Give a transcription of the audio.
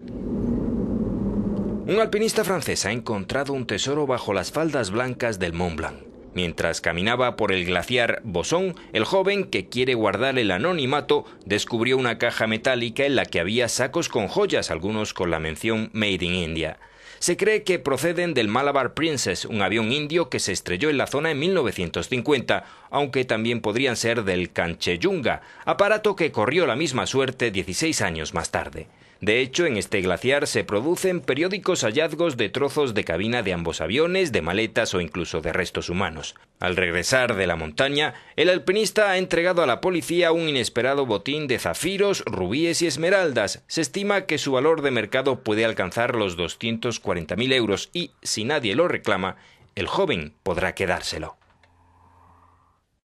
Un alpinista francés ha encontrado un tesoro bajo las faldas blancas del Mont Blanc. Mientras caminaba por el glaciar Bosson, el joven, que quiere guardar el anonimato, descubrió una caja metálica en la que había sacos con joyas, algunos con la mención Made in India. Se cree que proceden del Malabar Princess, un avión indio que se estrelló en la zona en 1950, aunque también podrían ser del Kanchenjunga, aparato que corrió la misma suerte 16 años más tarde. De hecho, en este glaciar se producen periódicos hallazgos de trozos de cabina de ambos aviones, de maletas o incluso de restos humanos. Al regresar de la montaña, el alpinista ha entregado a la policía un inesperado botín de zafiros, rubíes y esmeraldas. Se estima que su valor de mercado puede alcanzar los 240.000 euros y, si nadie lo reclama, el joven podrá quedárselo.